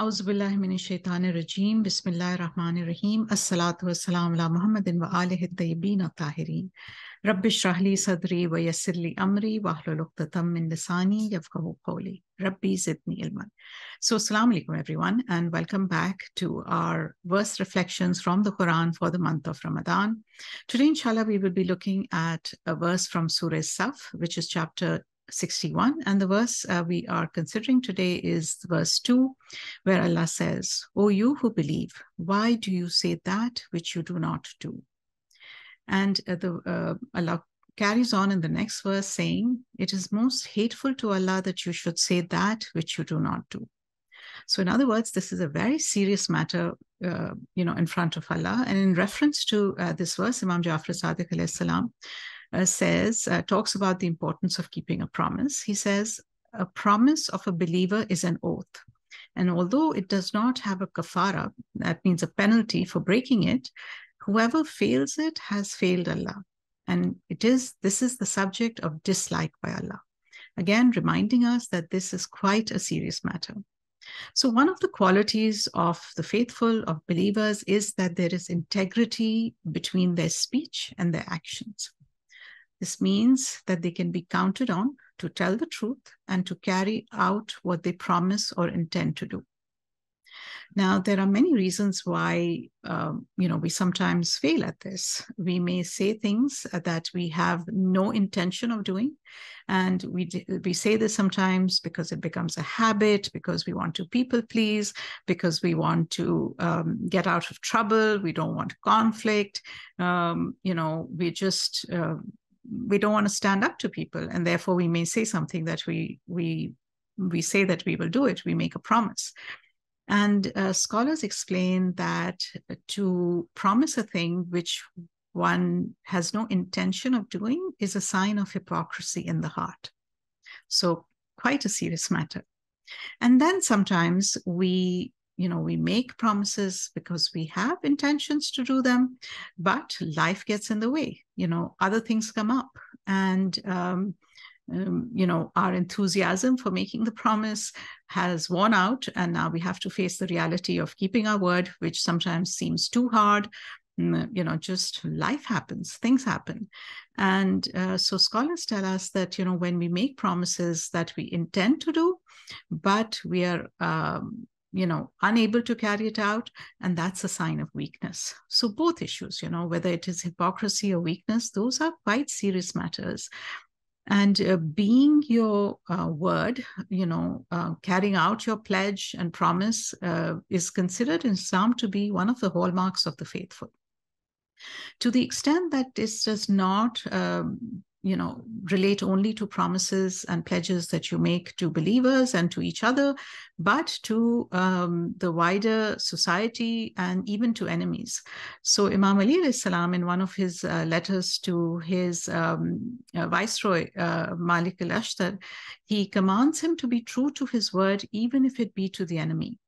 Auzubillahi minash shaitanir rajeem. Bismillahir rahmanir rahim. As-salatu was-salamu ala Muhammadin wa alihi at-tayyibin at-tahirin. Rabbi shrah li sadri wa yassir li amri wahlul 'uqdatam min lisani yafqahu qawli. Rabbi zidni ilman. So assalamu alaikum everyone, and welcome back to our verse reflections from the Quran for the month of Ramadan. Today inshallah we will be looking at a verse from Surah Saf, which is chapter 61, and the verse we are considering today is verse 2, where Allah says, "O you who believe, why do you say that which you do not do?" And Allah carries on in the next verse saying, "It is most hateful to Allah that you should say that which you do not do." So in other words, this is a very serious matter, in front of Allah. And in reference to this verse, Imam Jafar Sadiq alayhi salam talks about the importance of keeping a promise. He says, a promise of a believer is an oath. And although it does not have a kafara, that means a penalty for breaking it, whoever fails it has failed Allah. And this is the subject of dislike by Allah. Again, reminding us that this is quite a serious matter. So one of the qualities of the faithful, of believers, is that there is integrity between their speech and their actions. This means that they can be counted on to tell the truth and to carry out what they promise or intend to do. Now, there are many reasons why, we sometimes fail at this. We may say things that we have no intention of doing. And we say this sometimes because it becomes a habit, because we want to people please, because we want to get out of trouble. We don't want conflict. We don't want to stand up to people, and therefore we may say something that we say that we will do it. We make a promise. And scholars explain that to promise a thing which one has no intention of doing is a sign of hypocrisy in the heart. So quite a serious matter. And then sometimes we make promises because we have intentions to do them, but life gets in the way. Other things come up, and our enthusiasm for making the promise has worn out, and now we have to face the reality of keeping our word, which sometimes seems too hard. Just life happens, things happen. And so scholars tell us that, when we make promises that we intend to do, but we are unable to carry it out, and that's a sign of weakness. So both issues, whether it is hypocrisy or weakness, those are quite serious matters. And being your word, carrying out your pledge and promise is considered in Islam to be one of the hallmarks of the faithful. To the extent that this does not relate only to promises and pledges that you make to believers and to each other, but to the wider society and even to enemies. So Imam Ali alayhi salam, in one of his letters to his viceroy, Malik al-Ashtar, he commands him to be true to his word, even if it be to the enemy.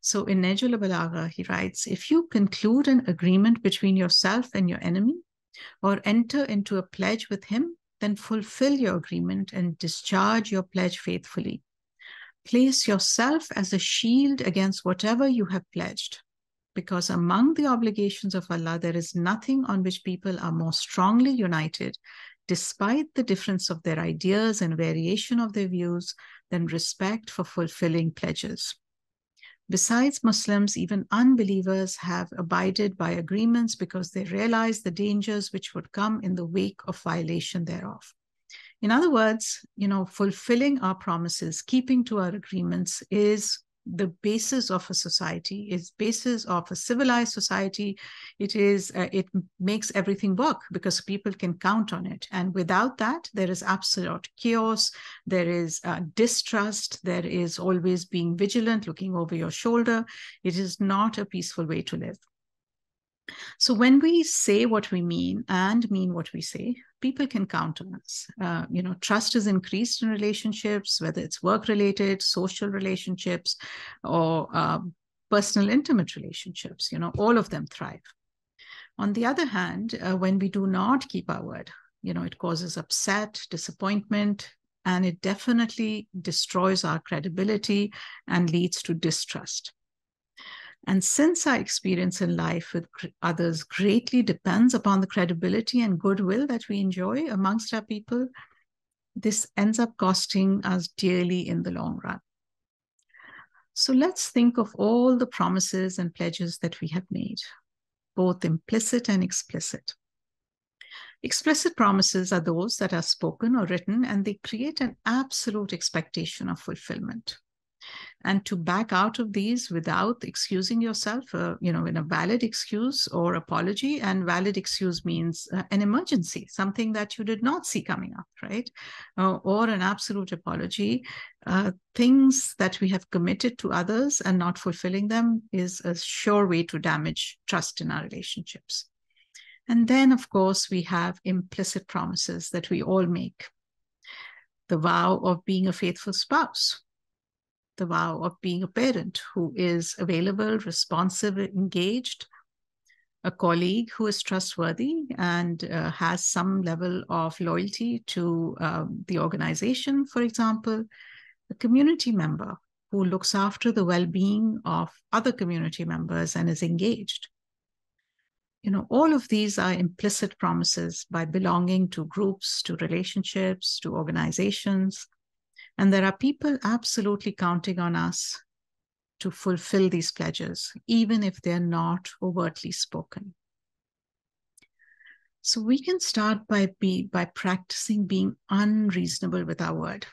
So in Nahjul al-Balagha, he writes, "If you conclude an agreement between yourself and your enemy, or enter into a pledge with him, then fulfill your agreement and discharge your pledge faithfully. Place yourself as a shield against whatever you have pledged, because among the obligations of Allah, there is nothing on which people are more strongly united, despite the difference of their ideas and variation of their views, than respect for fulfilling pledges. Besides Muslims, even unbelievers have abided by agreements because they realize the dangers which would come in the wake of violation thereof." In other words, fulfilling our promises, keeping to our agreements is the basis of a society, is basis of a civilized society. It makes everything work because people can count on it. And without that, there is absolute chaos, there is distrust, there is always being vigilant, looking over your shoulder. It is not a peaceful way to live. So when we say what we mean and mean what we say, people can count on us. Trust is increased in relationships, whether it's work-related, social relationships, or personal intimate relationships. All of them thrive. On the other hand, when we do not keep our word, it causes upset, disappointment, and it definitely destroys our credibility and leads to distrust. And since our experience in life with others greatly depends upon the credibility and goodwill that we enjoy amongst our people, this ends up costing us dearly in the long run. So let's think of all the promises and pledges that we have made, both implicit and explicit. Explicit promises are those that are spoken or written, and they create an absolute expectation of fulfillment. And to back out of these without excusing yourself, in a valid excuse or apology, and valid excuse means an emergency, something that you did not see coming up, right? Or an absolute apology. Things that we have committed to others and not fulfilling them is a sure way to damage trust in our relationships. And then, of course, we have implicit promises that we all make. The vow of being a faithful spouse, the vow of being a parent who is available, responsive, engaged, a colleague who is trustworthy and has some level of loyalty to the organization, for example, a community member who looks after the well-being of other community members and is engaged. All of these are implicit promises by belonging to groups, to relationships, to organizations. And there are people absolutely counting on us to fulfill these pledges, even if they're not overtly spoken. So we can start by practicing being unreasonable with our word.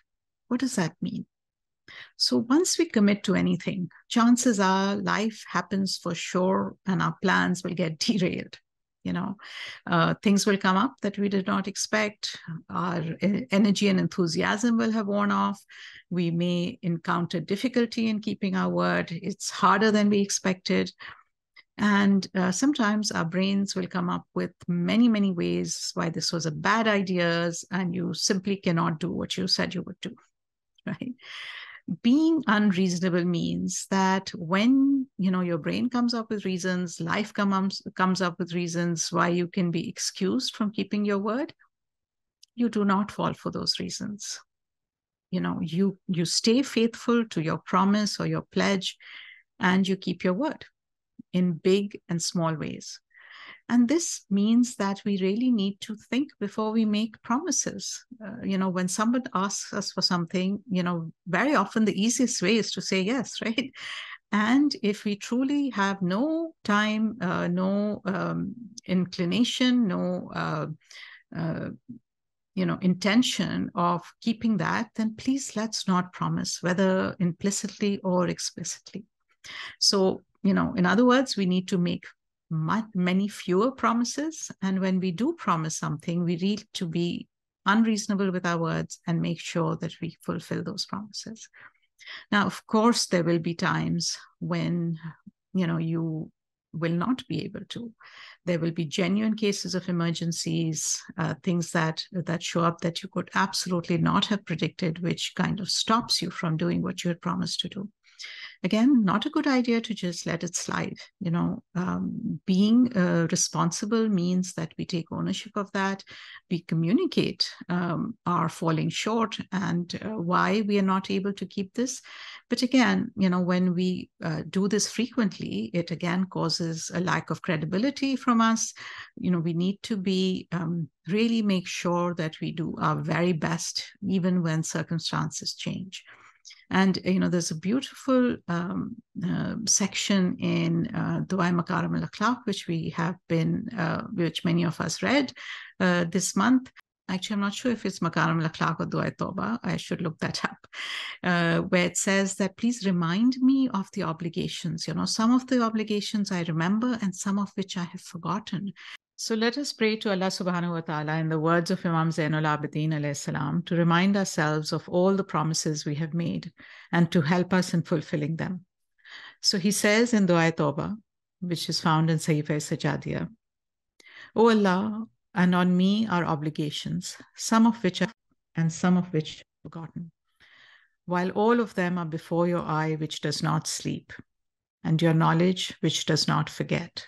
What does that mean? So once we commit to anything, chances are life happens for sure and our plans will get derailed. Things will come up that we did not expect. Our energy and enthusiasm will have worn off. We may encounter difficulty in keeping our word. It's harder than we expected. And sometimes our brains will come up with many, many ways why this was a bad idea, and you simply cannot do what you said you would do, right? Being unreasonable means that when, your brain comes up with reasons, life comes up with reasons why you can be excused from keeping your word, you do not fall for those reasons. You stay faithful to your promise or your pledge, and you keep your word in big and small ways. And this means that we really need to think before we make promises. When someone asks us for something, very often the easiest way is to say yes, right? And if we truly have no time, no inclination, no intention of keeping that, then please let's not promise, whether implicitly or explicitly. So, in other words, we need to make many fewer promises, and when we do promise something, we need to be unreasonable with our words and make sure that we fulfill those promises. Now, of course, there will be times when you will not be able to. There will be genuine cases of emergencies, things that show up that you could absolutely not have predicted, which kind of stops you from doing what you had promised to do. Again, not a good idea to just let it slide. Being responsible means that we take ownership of that. We communicate our falling short and why we are not able to keep this. But again, when we do this frequently, it again causes a lack of credibility from us. We need to be really make sure that we do our very best, even when circumstances change. And, there's a beautiful section in Du'ai Makaram Lakhlak, which many of us read this month. Actually, I'm not sure if it's Makaram Lakhlak or Du'ai Tawbah. I should look that up, where it says that please remind me of the obligations. Some of the obligations I remember and some of which I have forgotten. So let us pray to Allah subhanahu wa ta'ala in the words of Imam Zainul Abidin alayhi salam to remind ourselves of all the promises we have made and to help us in fulfilling them. So he says in Du'ai Tawbah, which is found in Sahifah al Sajjadiyah, O Allah, and on me are obligations, some of which are and some of which are forgotten, while all of them are before your eye which does not sleep and your knowledge which does not forget.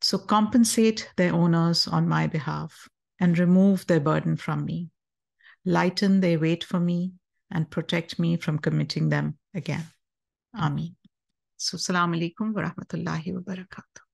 So compensate their owners on my behalf and remove their burden from me. lighten their weight for me, and protect me from committing them again. Ameen. So, Assalamu alaikum wa rahmatullahi wa barakatuh.